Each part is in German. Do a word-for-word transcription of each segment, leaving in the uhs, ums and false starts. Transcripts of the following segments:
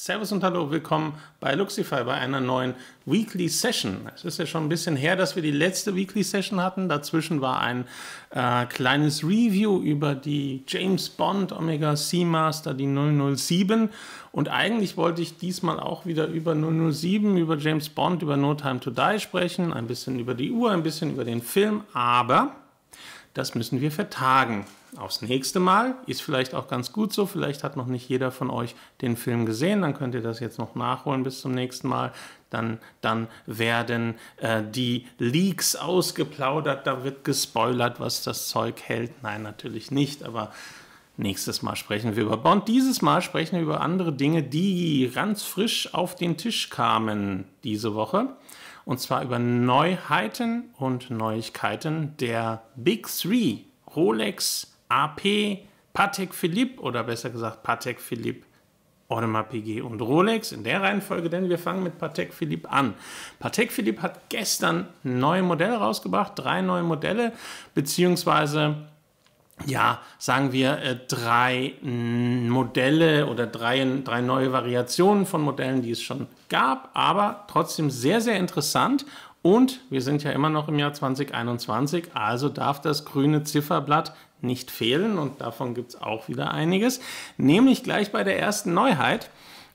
Servus und hallo, willkommen bei Luxify bei einer neuen Weekly Session. Es ist ja schon ein bisschen her, dass wir die letzte Weekly Session hatten. Dazwischen war ein äh, kleines Review über die James Bond Omega Seamaster, die null null sieben. Und eigentlich wollte ich diesmal auch wieder über null null sieben, über James Bond, über No Time to Die sprechen. Ein bisschen über die Uhr, ein bisschen über den Film, aber das müssen wir vertagen. Aufs nächste Mal, ist vielleicht auch ganz gut so, vielleicht hat noch nicht jeder von euch den Film gesehen, dann könnt ihr das jetzt noch nachholen bis zum nächsten Mal, dann, dann werden äh, die Leaks ausgeplaudert, da wird gespoilert, was das Zeug hält, nein, natürlich nicht, aber nächstes Mal sprechen wir über Bond, dieses Mal sprechen wir über andere Dinge, die ganz frisch auf den Tisch kamen diese Woche. Und zwar über Neuheiten und Neuigkeiten der Big Three, Rolex, A P, Patek Philippe oder besser gesagt Patek Philippe, Audemars Piguet und Rolex in der Reihenfolge, denn wir fangen mit Patek Philippe an. Patek Philippe hat gestern neue Modelle rausgebracht, drei neue Modelle, beziehungsweise, ja, sagen wir äh, drei Modelle oder drei, drei neue Variationen von Modellen, die es schon gab, aber trotzdem sehr, sehr interessant. Und wir sind ja immer noch im Jahr zweitausendeinundzwanzig, also darf das grüne Zifferblatt nicht fehlen und davon gibt es auch wieder einiges, nämlich gleich bei der ersten Neuheit.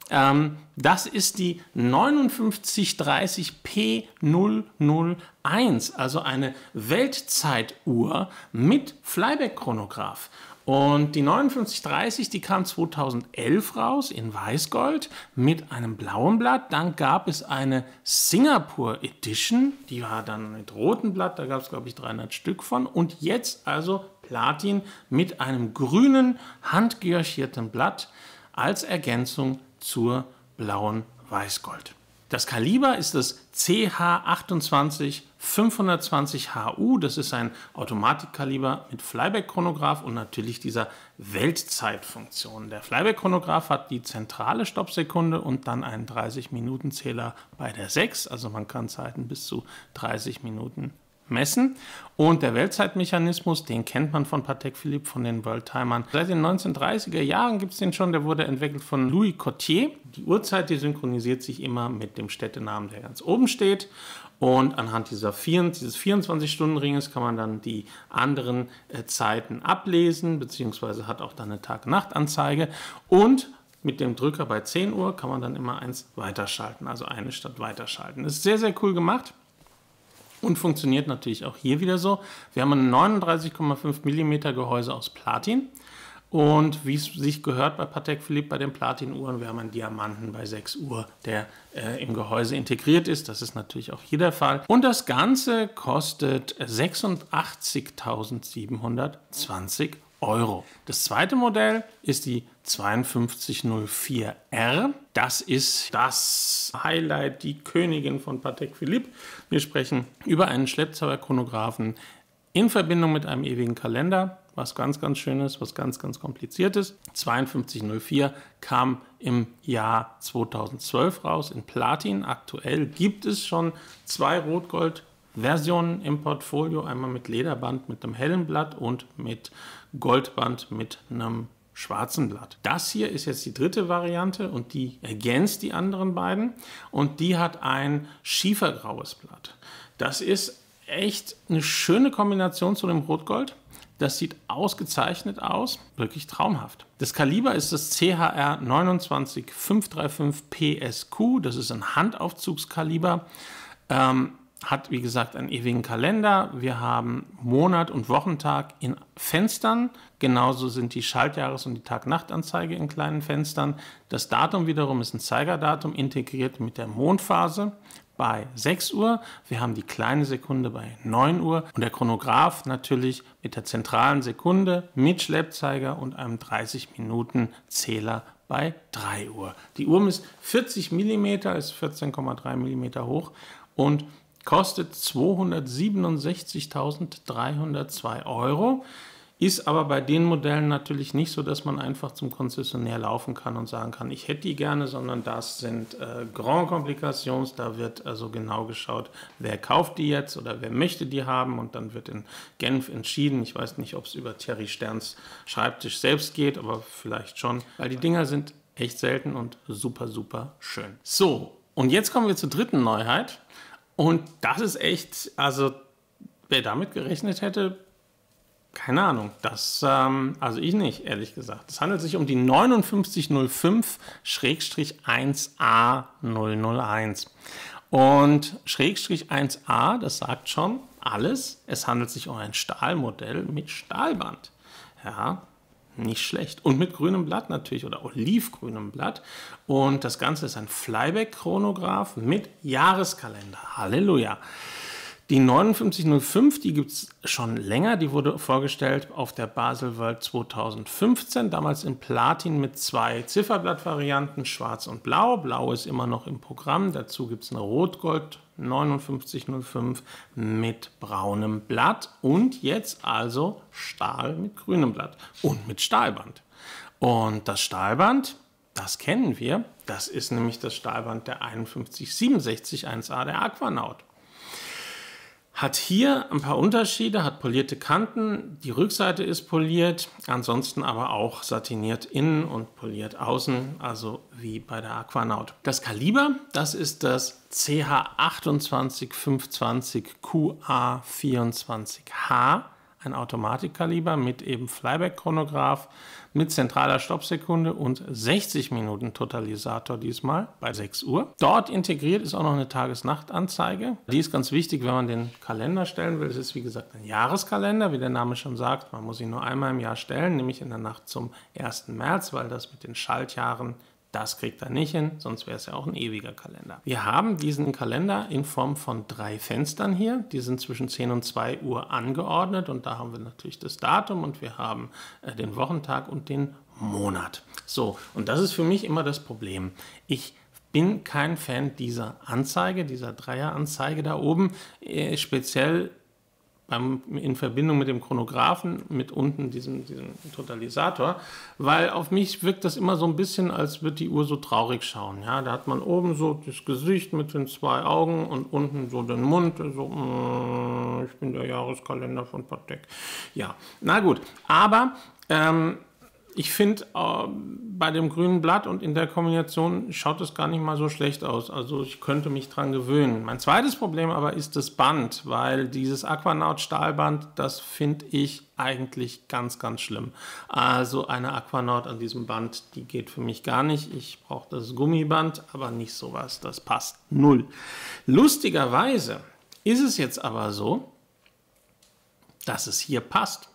Ähm, das ist die fünfundfünfzig dreißig P null null eins, also eine Weltzeituhr mit Flyback-Chronograph. Und die fünfundfünfzig dreißig, die kam zweitausendelf raus in Weißgold mit einem blauen Blatt. Dann gab es eine Singapore Edition, die war dann mit rotem Blatt, da gab es glaube ich dreihundert Stück von. Und jetzt also Platin mit einem grünen, handgirschierten Blatt als Ergänzung zur blauen Weißgold. Das Kaliber ist das C H achtundzwanzig fünfhundertzwanzig H U, das ist ein Automatikkaliber mit Flyback-Chronograph und natürlich dieser Weltzeitfunktion. Der Flyback-Chronograph hat die zentrale Stoppsekunde und dann einen dreißig-Minuten-Zähler bei der sechs, also man kann Zeiten bis zu dreißig Minuten messen. Und der Weltzeitmechanismus, den kennt man von Patek Philippe, von den Worldtimern. Seit den neunzehnhundertdreißiger Jahren gibt es den schon, der wurde entwickelt von Louis Cottier. Die Uhrzeit, die synchronisiert sich immer mit dem Städtenamen, der ganz oben steht. Und anhand dieser vier, dieses vierundzwanzig-Stunden-Ringes kann man dann die anderen äh, Zeiten ablesen, beziehungsweise hat auch dann eine Tag-Nacht-Anzeige. Und mit dem Drücker bei zehn Uhr kann man dann immer eins weiterschalten, also eine Stadt weiterschalten. Das ist sehr, sehr cool gemacht. Und funktioniert natürlich auch hier wieder so. Wir haben ein neununddreißig Komma fünf Millimeter Gehäuse aus Platin. Und wie es sich gehört bei Patek Philippe, bei den Platinuhren, wir haben einen Diamanten bei sechs Uhr, der äh, im Gehäuse integriert ist. Das ist natürlich auch hier der Fall. Und das Ganze kostet sechsundachtzigtausendsiebenhundertzwanzig Euro. Das zweite Modell ist die fünfundfünfzig null vier R. Das ist das Highlight, die Königin von Patek Philippe. Wir sprechen über einen Schleppzauber-Chronographen in Verbindung mit einem ewigen Kalender, was ganz, ganz Schönes, was ganz, ganz Kompliziertes. fünfundfünfzig null vier kam im Jahr zweitausendzwölf raus in Platin. Aktuell gibt es schon zwei Rotgold-Versionen im Portfolio, einmal mit Lederband mit einem hellen Blatt und mit Goldband mit einem schwarzen Blatt. Das hier ist jetzt die dritte Variante und die ergänzt die anderen beiden und die hat ein schiefergraues Blatt. Das ist echt eine schöne Kombination zu dem Rotgold. Das sieht ausgezeichnet aus, wirklich traumhaft. Das Kaliber ist das C H R neunundzwanzig fünf drei fünf P S Q, das ist ein Handaufzugskaliber. Ähm, Hat, wie gesagt, einen ewigen Kalender. Wir haben Monat und Wochentag in Fenstern. Genauso sind die Schaltjahres- und die Tag-Nacht-Anzeige in kleinen Fenstern. Das Datum wiederum ist ein Zeigerdatum, integriert mit der Mondphase bei sechs Uhr. Wir haben die kleine Sekunde bei neun Uhr. Und der Chronograph natürlich mit der zentralen Sekunde, mit Schleppzeiger und einem dreißig-Minuten-Zähler bei drei Uhr. Die Uhr misst vierzig Millimeter, ist vierzehn Komma drei Millimeter hoch und kostet zweihundertsiebenundsechzigtausenddreihundertzwei Euro, ist aber bei den Modellen natürlich nicht so, dass man einfach zum Konzessionär laufen kann und sagen kann, ich hätte die gerne, sondern das sind äh, Grand Complications, da wird also genau geschaut, wer kauft die jetzt oder wer möchte die haben und dann wird in Genf entschieden. Ich weiß nicht, ob es über Thierry Sterns Schreibtisch selbst geht, aber vielleicht schon, weil die Dinger sind echt selten und super, super schön. So, und jetzt kommen wir zur dritten Neuheit. Und das ist echt, also wer damit gerechnet hätte, keine Ahnung, das, ähm, also ich nicht, ehrlich gesagt. Es handelt sich um die neunundfünfzig null fünf eins A null null eins. Und eins A, das sagt schon alles. Es handelt sich um ein Stahlmodell mit Stahlband. Ja, nicht schlecht. Und mit grünem Blatt natürlich oder olivgrünem Blatt. Und das Ganze ist ein Flyback-Chronograph mit Jahreskalender. Halleluja! Die neunundfünfzig null fünf, die gibt es schon länger, die wurde vorgestellt auf der Basel World zweitausendfünfzehn, damals in Platin mit zwei Zifferblattvarianten, schwarz und blau. Blau ist immer noch im Programm, dazu gibt es eine Rotgold neunundfünfzig null fünf mit braunem Blatt und jetzt also Stahl mit grünem Blatt und mit Stahlband. Und das Stahlband, das kennen wir, das ist nämlich das Stahlband der einundfünfzig siebenundsechzig eins A der Aquanaut. Hat hier ein paar Unterschiede, hat polierte Kanten, die Rückseite ist poliert, ansonsten aber auch satiniert innen und poliert außen, also wie bei der Aquanaut. Das Kaliber, das ist das C H achtundzwanzig fünfhundertzwanzig Q A vierundzwanzig H, ein Automatikkaliber mit eben Flyback-Chronograph, mit zentraler Stoppsekunde und sechzig Minuten Totalisator diesmal bei sechs Uhr. Dort integriert ist auch noch eine Tages-Nacht-Anzeige. Die ist ganz wichtig, wenn man den Kalender stellen will. Es ist wie gesagt ein Jahreskalender, wie der Name schon sagt. Man muss ihn nur einmal im Jahr stellen, nämlich in der Nacht zum ersten März, weil das mit den Schaltjahren, das kriegt er nicht hin, sonst wäre es ja auch ein ewiger Kalender. Wir haben diesen Kalender in Form von drei Fenstern hier. Die sind zwischen zehn und zwei Uhr angeordnet und da haben wir natürlich das Datum und wir haben äh, den Wochentag und den Monat. So, und das ist für mich immer das Problem. Ich bin kein Fan dieser Anzeige, dieser Dreieranzeige da oben, äh, speziell in Verbindung mit dem Chronographen, mit unten diesem, diesem Totalisator, weil auf mich wirkt das immer so ein bisschen, als würde die Uhr so traurig schauen. Ja, da hat man oben so das Gesicht mit den zwei Augen und unten so den Mund, so, mm, ich bin der Jahreskalender von Patek. Ja, na gut, aber ähm, ich finde, äh, bei dem grünen Blatt und in der Kombination schaut es gar nicht mal so schlecht aus. Also ich könnte mich dran gewöhnen. Mein zweites Problem aber ist das Band, weil dieses Aquanaut-Stahlband, das finde ich eigentlich ganz, ganz schlimm. Also eine Aquanaut an diesem Band, die geht für mich gar nicht. Ich brauche das Gummiband, aber nicht sowas. Das passt null. Lustigerweise ist es jetzt aber so, dass es hier passt.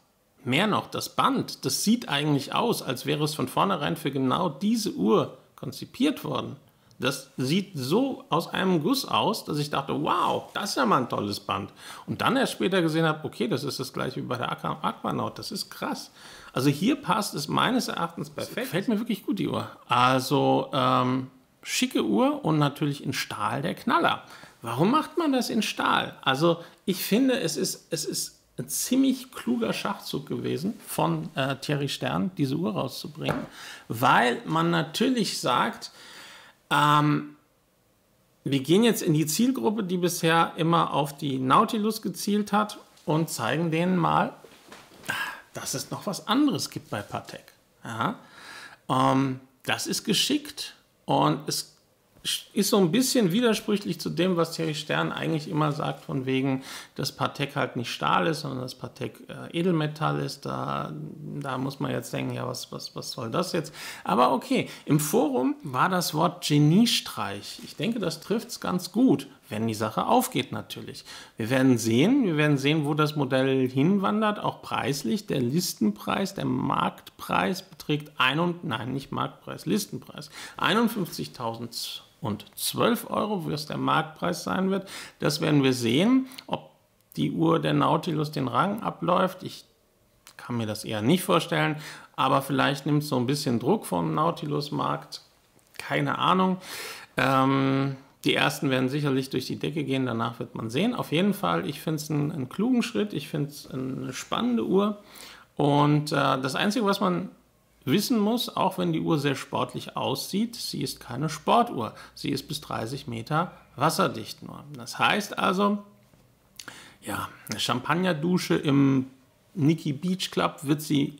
Mehr noch, das Band, das sieht eigentlich aus, als wäre es von vornherein für genau diese Uhr konzipiert worden. Das sieht so aus einem Guss aus, dass ich dachte, wow, das ist ja mal ein tolles Band. Und dann erst später gesehen habe, okay, das ist das gleiche wie bei der Aquanaut, das ist krass. Also hier passt es meines Erachtens perfekt. Das gefällt mir wirklich gut, die Uhr. Also ähm, schicke Uhr und natürlich in Stahl der Knaller. Warum macht man das in Stahl? Also ich finde, es ist... Es ist ein ziemlich kluger Schachzug gewesen von äh, Thierry Stern, diese Uhr rauszubringen, weil man natürlich sagt, ähm, wir gehen jetzt in die Zielgruppe, die bisher immer auf die Nautilus gezielt hat und zeigen denen mal, dass es noch was anderes gibt bei Patek. Ja? Ähm, das ist geschickt und es ist so ein bisschen widersprüchlich zu dem, was Thierry Stern eigentlich immer sagt, von wegen, dass Patek halt nicht Stahl ist, sondern dass Patek äh, Edelmetall ist. Da, da muss man jetzt denken, ja, was, was, was soll das jetzt? Aber okay, im Forum war das Wort Geniestreich. Ich denke, das trifft es ganz gut, wenn die Sache aufgeht natürlich. Wir werden sehen, wir werden sehen, wo das Modell hinwandert, auch preislich. Der Listenpreis, der Marktpreis beträgt ein, nein, nicht Marktpreis, Listenpreis, einundfünfzigtausend und zwölf Euro, wie es der Marktpreis sein wird. Das werden wir sehen, ob die Uhr der Nautilus den Rang abläuft. Ich kann mir das eher nicht vorstellen, aber vielleicht nimmt es so ein bisschen Druck vom Nautilus-Markt. Keine Ahnung. Ähm, die ersten werden sicherlich durch die Decke gehen, danach wird man sehen. Auf jeden Fall, ich finde es einen, einen klugen Schritt, ich finde es eine spannende Uhr. Und äh, das Einzige, was man wissen muss, auch wenn die Uhr sehr sportlich aussieht, sie ist keine Sportuhr. Sie ist bis dreißig Meter wasserdicht nur. Das heißt also, ja, eine Champagnerdusche im Nikki Beach Club wird sie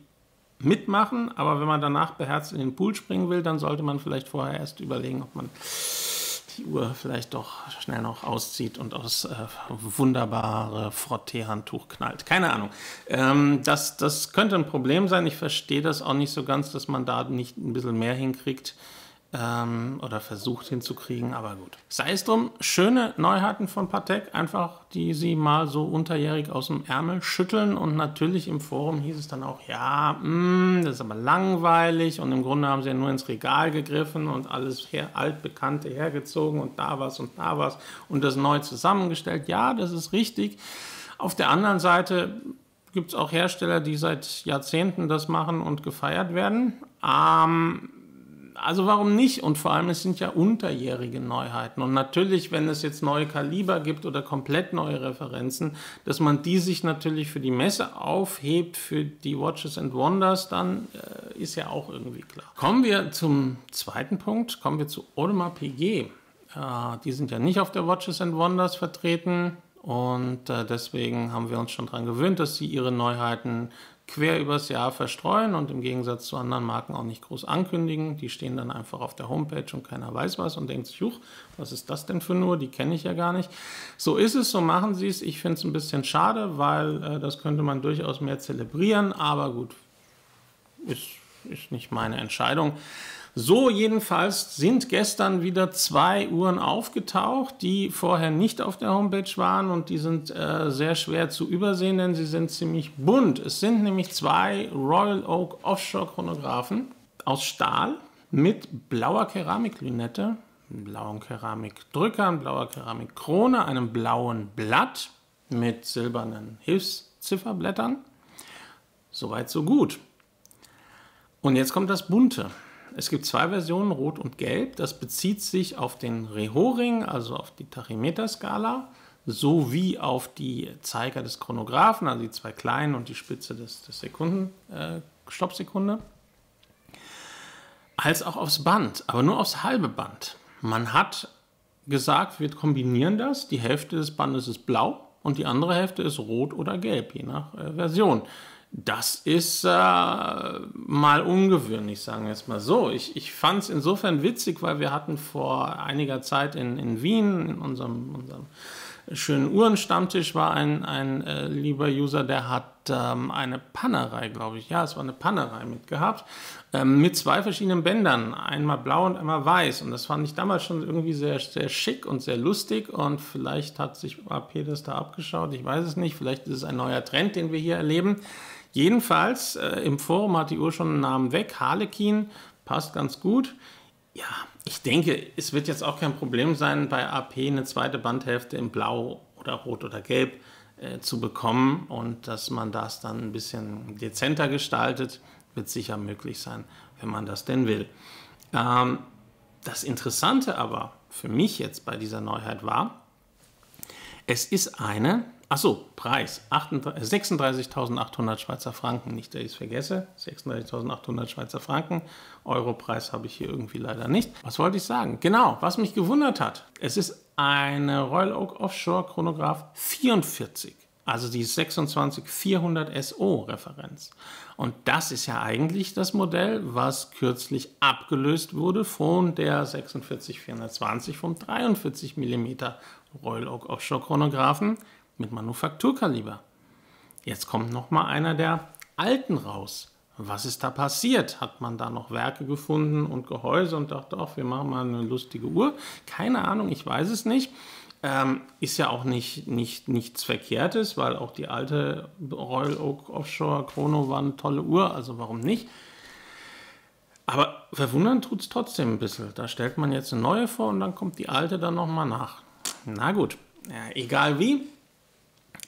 mitmachen, aber wenn man danach beherzt in den Pool springen will, dann sollte man vielleicht vorher erst überlegen, ob man die Uhr vielleicht doch schnell noch auszieht und aus äh, wunderbare Frotteehandtuch knallt. Keine Ahnung. Ähm, das, das könnte ein Problem sein. Ich verstehe das auch nicht so ganz, dass man da nicht ein bisschen mehr hinkriegt ähm, oder versucht hinzukriegen, aber gut. Sei es drum, schöne Neuheiten von Patek, einfach die sie mal so unterjährig aus dem Ärmel schütteln, und natürlich im Forum hieß es dann auch, ja, mh, das ist aber langweilig und im Grunde haben sie ja nur ins Regal gegriffen und alles her, altbekannte hergezogen und da was und da was und das neu zusammengestellt. Ja, das ist richtig. Auf der anderen Seite gibt es auch Hersteller, die seit Jahrzehnten das machen und gefeiert werden. Ähm, Also warum nicht? Und vor allem, es sind ja unterjährige Neuheiten. Und natürlich, wenn es jetzt neue Kaliber gibt oder komplett neue Referenzen, dass man die sich natürlich für die Messe aufhebt, für die Watches and Wonders, dann äh, ist ja auch irgendwie klar. Kommen wir zum zweiten Punkt, kommen wir zu Audemars Piguet. Äh, die sind ja nicht auf der Watches and Wonders vertreten und äh, deswegen haben wir uns schon daran gewöhnt, dass sie ihre Neuheiten quer übers Jahr verstreuen und im Gegensatz zu anderen Marken auch nicht groß ankündigen. Die stehen dann einfach auf der Homepage und keiner weiß was und denkt sich, juch, was ist das denn für eine Uhr? Die kenne ich ja gar nicht. So ist es, so machen sie es. Ich finde es ein bisschen schade, weil äh, das könnte man durchaus mehr zelebrieren, aber gut, ist, ist nicht meine Entscheidung. So jedenfalls sind gestern wieder zwei Uhren aufgetaucht, die vorher nicht auf der Homepage waren, und die sind äh, sehr schwer zu übersehen, denn sie sind ziemlich bunt. Es sind nämlich zwei Royal Oak Offshore Chronographen aus Stahl mit blauer Keramiklünette, einem blauen Keramikdrücker, einem blauer Keramikkrone, einem blauen Blatt mit silbernen Hilfszifferblättern. Soweit so gut. Und jetzt kommt das Bunte. Es gibt zwei Versionen, Rot und Gelb. Das bezieht sich auf den Rehoring, also auf die Tachymeter-Skala, sowie auf die Zeiger des Chronographen, also die zwei kleinen und die Spitze des, des Sekunden, äh, Stoppsekunde, als auch aufs Band, aber nur aufs halbe Band. Man hat gesagt, wir kombinieren das. Die Hälfte des Bandes ist blau und die andere Hälfte ist rot oder gelb, je nach äh, Version. Das ist äh, mal ungewöhnlich, sagen wir es mal so. Ich, ich fand es insofern witzig, weil wir hatten vor einiger Zeit in, in Wien, in unserem, unserem schönen Uhrenstammtisch, war ein, ein äh, lieber User, der hat ähm, eine Pannerei, glaube ich, ja, es war eine Pannerei mitgehabt, ähm, mit zwei verschiedenen Bändern, einmal blau und einmal weiß. Und das fand ich damals schon irgendwie sehr, sehr schick und sehr lustig, und vielleicht hat sich A P das da abgeschaut, ich weiß es nicht, vielleicht ist es ein neuer Trend, den wir hier erleben. Jedenfalls, äh, im Forum hat die Uhr schon einen Namen weg, Harlequin, passt ganz gut. Ja, ich denke, es wird jetzt auch kein Problem sein, bei A P eine zweite Bandhälfte in Blau oder Rot oder Gelb äh, zu bekommen, und dass man das dann ein bisschen dezenter gestaltet, wird sicher möglich sein, wenn man das denn will. Ähm, das Interessante aber für mich jetzt bei dieser Neuheit war, es ist eine... Achso, Preis, sechsunddreißigtausendachthundert Schweizer Franken, nicht, dass ich es vergesse, sechsunddreißigtausendachthundert Schweizer Franken, Europreis habe ich hier irgendwie leider nicht. Was wollte ich sagen? Genau, was mich gewundert hat, es ist eine Royal Oak Offshore Chronograph vierundvierzig, also die sechsundzwanzig vierhundert S O Referenz. Und das ist ja eigentlich das Modell, was kürzlich abgelöst wurde von der sechsundvierzig vierhundertzwanzig vom dreiundvierzig Millimeter Royal Oak Offshore Chronographen mit Manufakturkaliber. Jetzt kommt noch mal einer der alten raus. Was ist da passiert? Hat man da noch Werke gefunden und Gehäuse und dachte, ach, wir machen mal eine lustige Uhr? Keine Ahnung, ich weiß es nicht. Ähm, ist ja auch nicht, nicht, nichts Verkehrtes, weil auch die alte Royal Oak Offshore Chrono war eine tolle Uhr, also warum nicht? Aber verwundern tut es trotzdem ein bisschen. Da stellt man jetzt eine neue vor und dann kommt die alte dann noch mal nach. Na gut, ja, egal wie.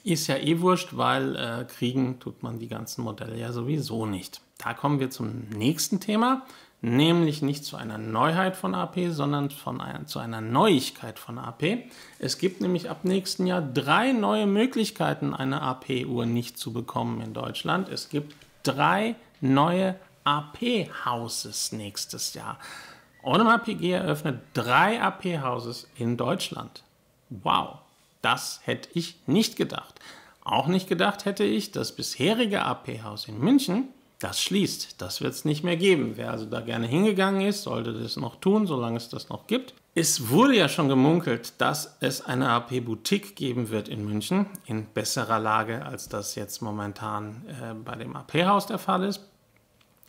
Ist ja eh wurscht, weil äh, kriegen tut man die ganzen Modelle ja sowieso nicht. Da kommen wir zum nächsten Thema, nämlich nicht zu einer Neuheit von A P, sondern von ein, zu einer Neuigkeit von A P. Es gibt nämlich ab nächsten Jahr drei neue Möglichkeiten, eine A P-Uhr nicht zu bekommen in Deutschland. Es gibt drei neue A P-Houses nächstes Jahr. Audemars Piguet eröffnet drei A P-Houses in Deutschland. Wow! Das hätte ich nicht gedacht. Auch nicht gedacht hätte ich, das bisherige A P-Haus in München das schließt. Das wird es nicht mehr geben. Wer also da gerne hingegangen ist, sollte das noch tun, solange es das noch gibt. Es wurde ja schon gemunkelt, dass es eine A P-Boutique geben wird in München, in besserer Lage, als das jetzt momentan äh, bei dem A P-Haus der Fall ist.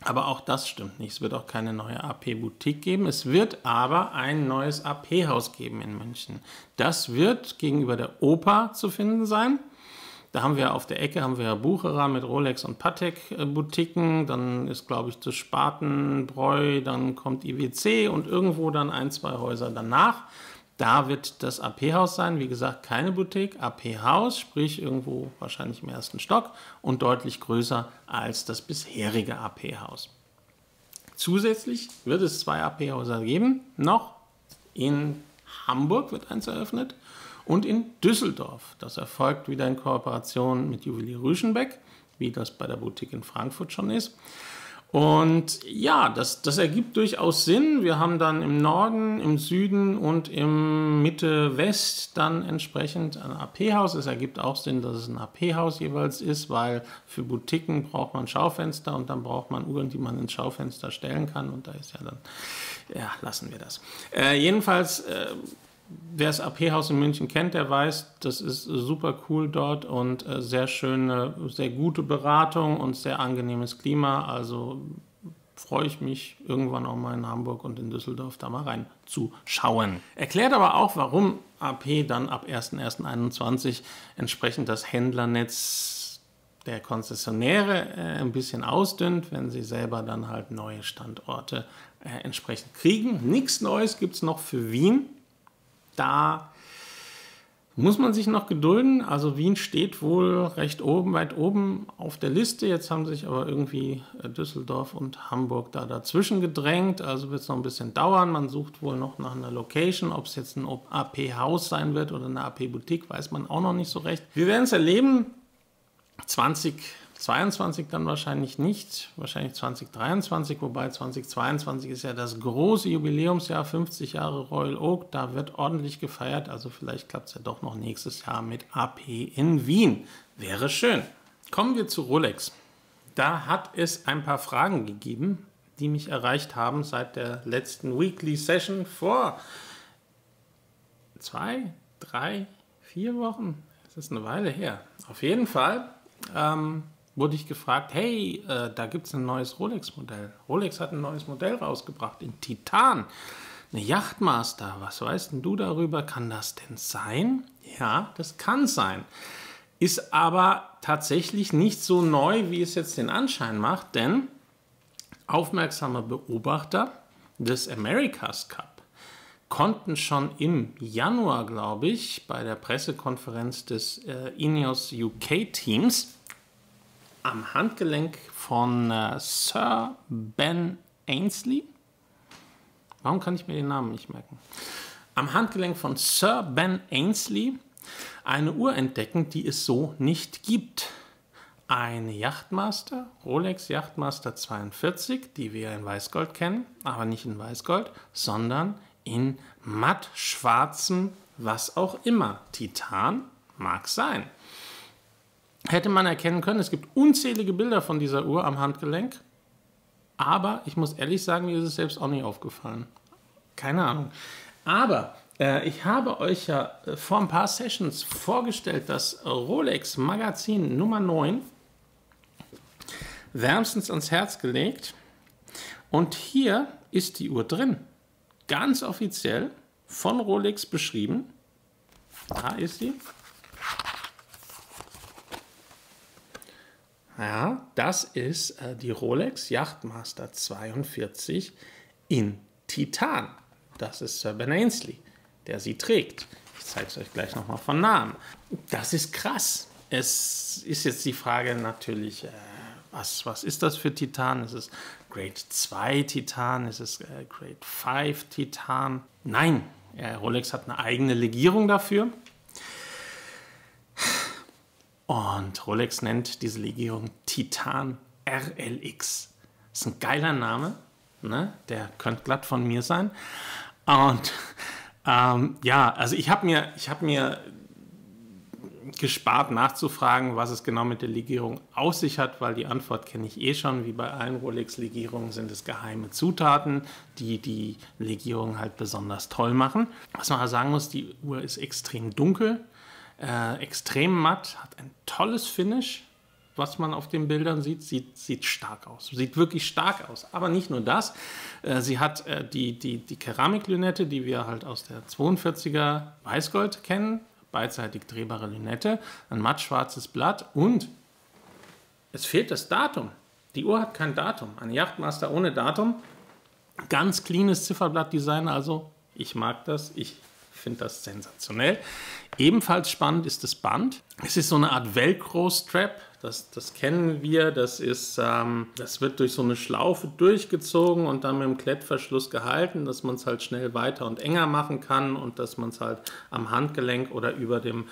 Aber auch das stimmt nicht. Es wird auch keine neue A P-Boutique geben. Es wird aber ein neues A P-Haus geben in München. Das wird gegenüber der Oper zu finden sein. Da haben wir auf der Ecke haben wir Bucherer mit Rolex und Patek-Boutiquen, dann ist, glaube ich, zu Spatenbräu, dann kommt I W C und irgendwo dann ein, zwei Häuser danach. Da wird das A P-Haus sein, wie gesagt, keine Boutique, A P-Haus, sprich irgendwo wahrscheinlich im ersten Stock und deutlich größer als das bisherige A P-Haus. Zusätzlich wird es zwei A P-Häuser geben, noch in Hamburg wird eins eröffnet. Und in Düsseldorf, das erfolgt wieder in Kooperation mit Juwelier Rüschenbeck, wie das bei der Boutique in Frankfurt schon ist. Und ja, das, das ergibt durchaus Sinn. Wir haben dann im Norden, im Süden und im Mitte-West dann entsprechend ein A P-Haus. Es ergibt auch Sinn, dass es ein A P-Haus jeweils ist, weil für Boutiquen braucht man Schaufenster und dann braucht man Uhren, die man ins Schaufenster stellen kann. Und da ist ja dann, ja, lassen wir das. Äh, jedenfalls... Äh, Wer das A P-Haus in München kennt, der weiß, das ist super cool dort und sehr schöne, sehr gute Beratung und sehr angenehmes Klima. Also freue ich mich, irgendwann auch mal in Hamburg und in Düsseldorf da mal reinzuschauen. Erklärt aber auch, warum A P dann ab ersten ersten einundzwanzig entsprechend das Händlernetz der Konzessionäre ein bisschen ausdünnt, wenn sie selber dann halt neue Standorte entsprechend kriegen. Nichts Neues gibt es noch für Wien. Da muss man sich noch gedulden. Also Wien steht wohl recht oben, weit oben auf der Liste. Jetzt haben sich aber irgendwie Düsseldorf und Hamburg da dazwischen gedrängt. Also wird es noch ein bisschen dauern. Man sucht wohl noch nach einer Location. Ob es jetzt ein A P-Haus sein wird oder eine A P-Boutique, weiß man auch noch nicht so recht. Wir werden es erleben. zwanzig zweiundzwanzig dann wahrscheinlich nicht, wahrscheinlich zwanzig dreiundzwanzig, wobei zwanzig zweiundzwanzig ist ja das große Jubiläumsjahr, fünfzig Jahre Royal Oak, da wird ordentlich gefeiert, also vielleicht klappt es ja doch noch nächstes Jahr mit A P in Wien, wäre schön. Kommen wir zu Rolex. Da hat es ein paar Fragen gegeben, die mich erreicht haben seit der letzten Weekly Session vor zwei, drei, vier Wochen, es ist eine Weile her, auf jeden Fall. Ähm, wurde ich gefragt, hey, äh, da gibt es ein neues Rolex-Modell. Rolex hat ein neues Modell rausgebracht, in Titan. Eine Yachtmaster, was weißt denn du darüber? Kann das denn sein? Ja, das kann sein. Ist aber tatsächlich nicht so neu, wie es jetzt den Anschein macht, denn aufmerksame Beobachter des America's Cup konnten schon im Januar, glaube ich, bei der Pressekonferenz des äh, Ineos U K-Teams am Handgelenk von äh, Sir Ben Ainslie, warum kann ich mir den Namen nicht merken, am Handgelenk von Sir Ben Ainslie eine Uhr entdecken, die es so nicht gibt. Eine Yachtmaster, Rolex Yachtmaster zweiundvierzig, die wir in Weißgold kennen, aber nicht in Weißgold, sondern in matt schwarzem, was auch immer. Titan mag sein. Hätte man erkennen können, es gibt unzählige Bilder von dieser Uhr am Handgelenk. Aber ich muss ehrlich sagen, mir ist es selbst auch nicht aufgefallen. Keine Ahnung. Aber äh, ich habe euch ja vor ein paar Sessions vorgestellt, das Rolex Magazin Nummer neun wärmstens ans Herz gelegt. Und hier ist die Uhr drin. Ganz offiziell von Rolex beschrieben. Da ist sie. Ja, das ist äh, die Rolex Yachtmaster zweiundvierzig in Titan. Das ist Sir Ben Ainslie, der sie trägt. Ich zeige es euch gleich nochmal von Nahen. Das ist krass. Es ist jetzt die Frage natürlich, äh, was, was ist das für Titan? Es ist Grade zwei Titan, ist es äh, Grade fünf Titan? Nein, äh, Rolex hat eine eigene Legierung dafür. Und Rolex nennt diese Legierung Titan R L X. Das ist ein geiler Name, ne? Der könnte glatt von mir sein. Und ähm, ja, also ich habe mir, ich habe mir gespart nachzufragen, was es genau mit der Legierung auf sich hat, weil die Antwort kenne ich eh schon. Wie bei allen Rolex-Legierungen sind es geheime Zutaten, die die Legierung halt besonders toll machen. Was man aber sagen muss, die Uhr ist extrem dunkel, äh, extrem matt, hat ein tolles Finish, was man auf den Bildern sieht, sieht, sieht stark aus. Sieht wirklich stark aus. Aber nicht nur das. Sie hat die, die, die Keramiklünette, die wir halt aus der zweiundvierziger Weißgold kennen. Beidseitig drehbare Lünette, ein mattschwarzes Blatt und es fehlt das Datum. Die Uhr hat kein Datum. Eine Yachtmaster ohne Datum. Ganz cleanes Zifferblattdesign. Also ich mag das. Ich finde das sensationell. Ebenfalls spannend ist das Band. Es ist so eine Art Velcro-Strap. Das, das kennen wir, das, ist, ähm, das wird durch so eine Schlaufe durchgezogen und dann mit dem Klettverschluss gehalten, dass man es halt schnell weiter und enger machen kann und dass man es halt am Handgelenk oder über dem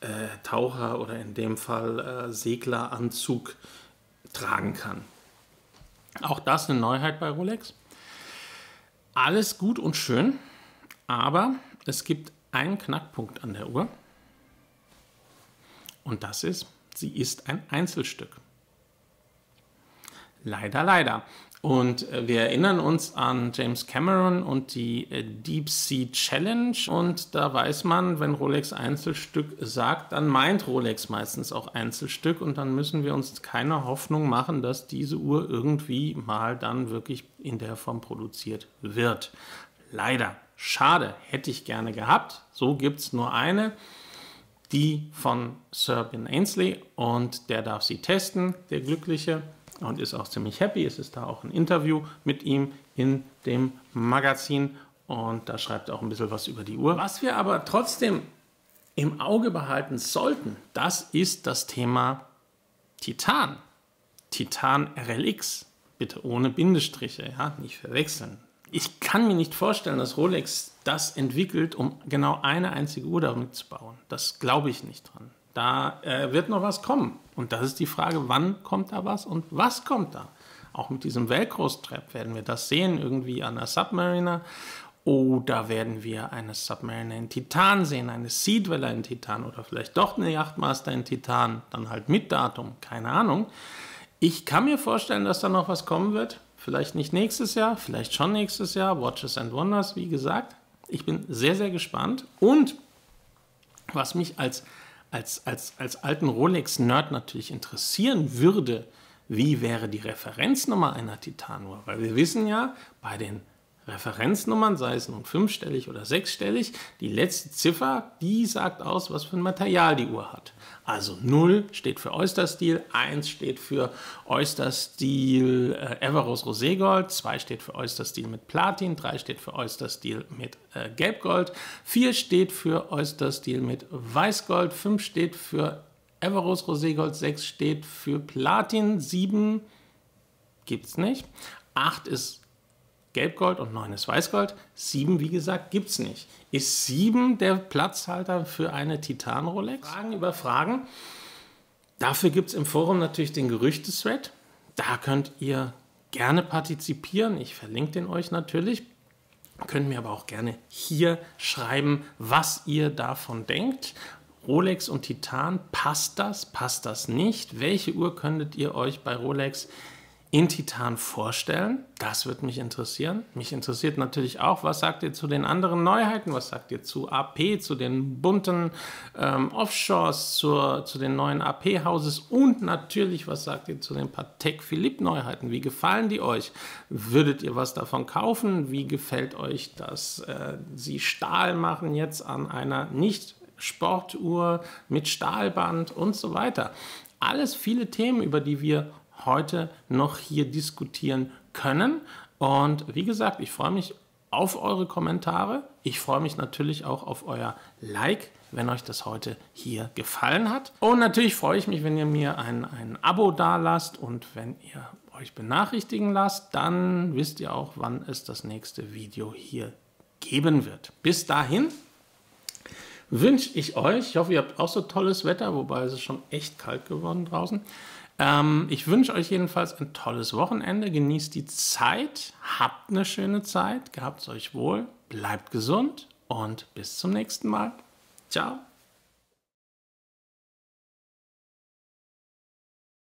äh, Taucher- oder in dem Fall äh, Segleranzug tragen kann. Auch das eine Neuheit bei Rolex. Alles gut und schön, aber es gibt einen Knackpunkt an der Uhr und das ist: Sie ist ein Einzelstück. Leider, leider. Und wir erinnern uns an James Cameron und die Deep Sea Challenge. Und da weiß man, wenn Rolex Einzelstück sagt, dann meint Rolex meistens auch Einzelstück. Und dann müssen wir uns keine Hoffnung machen, dass diese Uhr irgendwie mal dann wirklich in der Form produziert wird. Leider. Schade. Hätte ich gerne gehabt. So gibt es nur eine. Die von Sir Ben Ainslie, und der darf sie testen, der Glückliche, und ist auch ziemlich happy. Es ist da auch ein Interview mit ihm in dem Magazin und da schreibt er auch ein bisschen was über die Uhr. Was wir aber trotzdem im Auge behalten sollten, das ist das Thema Titan. Titan R L X, bitte ohne Bindestriche, ja, nicht verwechseln. Ich kann mir nicht vorstellen, dass Rolex das entwickelt, um genau eine einzige Uhr damit zu bauen. Das glaube ich nicht dran. Da äh, wird noch was kommen. Und das ist die Frage, wann kommt da was und was kommt da? Auch mit diesem Velcro-Strap werden wir das sehen, irgendwie an der Submariner. Oder werden wir eine Submariner in Titan sehen, eine Sea-Dweller in Titan oder vielleicht doch eine Yachtmaster in Titan, dann halt mit Datum, keine Ahnung. Ich kann mir vorstellen, dass da noch was kommen wird. Vielleicht nicht nächstes Jahr, vielleicht schon nächstes Jahr. Watches and Wonders, wie gesagt. Ich bin sehr, sehr gespannt. Und was mich als, als, als, als alten Rolex-Nerd natürlich interessieren würde, wie wäre die Referenznummer einer Titanuhr? Weil wir wissen ja, bei den Referenznummern, sei es nun fünfstellig oder sechsstellig, die letzte Ziffer, die sagt aus, was für ein Material die Uhr hat. Also null steht für Oysterstil, eins steht für Oysterstil äh, Everose Roségold, zwei steht für Oysterstil mit Platin, drei steht für Oysterstil mit äh, Gelbgold, vier steht für Oysterstil mit Weißgold, fünf steht für Everose Roségold, sechs steht für Platin, sieben gibt es nicht, acht ist Gelbgold und neun ist Weißgold. sieben, wie gesagt, gibt es nicht. Ist sieben der Platzhalter für eine Titan-Rolex? Fragen über Fragen. Dafür gibt es im Forum natürlich den Gerüchte-Thread. Da könnt ihr gerne partizipieren. Ich verlinke den euch natürlich. Könnt mir aber auch gerne hier schreiben, was ihr davon denkt. Rolex und Titan, passt das? Passt das nicht? Welche Uhr könntet ihr euch bei Rolex in Titan vorstellen? Das wird mich interessieren. Mich interessiert natürlich auch, was sagt ihr zu den anderen Neuheiten? Was sagt ihr zu A P, zu den bunten ähm, Offshores, zur, zu den neuen A P-Houses? Und natürlich, was sagt ihr zu den Patek Philippe Neuheiten? Wie gefallen die euch? Würdet ihr was davon kaufen? Wie gefällt euch, dass äh, sie Stahl machen jetzt an einer Nicht-Sportuhr mit Stahlband und so weiter? Alles viele Themen, über die wir heute noch hier diskutieren können. Und wie gesagt, ich freue mich auf eure Kommentare. Ich freue mich natürlich auch auf euer Like, wenn euch das heute hier gefallen hat. Und natürlich freue ich mich, wenn ihr mir ein, ein Abo da lasst und wenn ihr euch benachrichtigen lasst, dann wisst ihr auch, wann es das nächste Video hier geben wird. Bis dahin wünsche ich euch, ich hoffe, ihr habt auch so tolles Wetter, wobei es ist schon echt kalt geworden draußen. Ähm, ich wünsche euch jedenfalls ein tolles Wochenende, genießt die Zeit, habt eine schöne Zeit, gehabt es euch wohl, bleibt gesund und bis zum nächsten Mal. Ciao.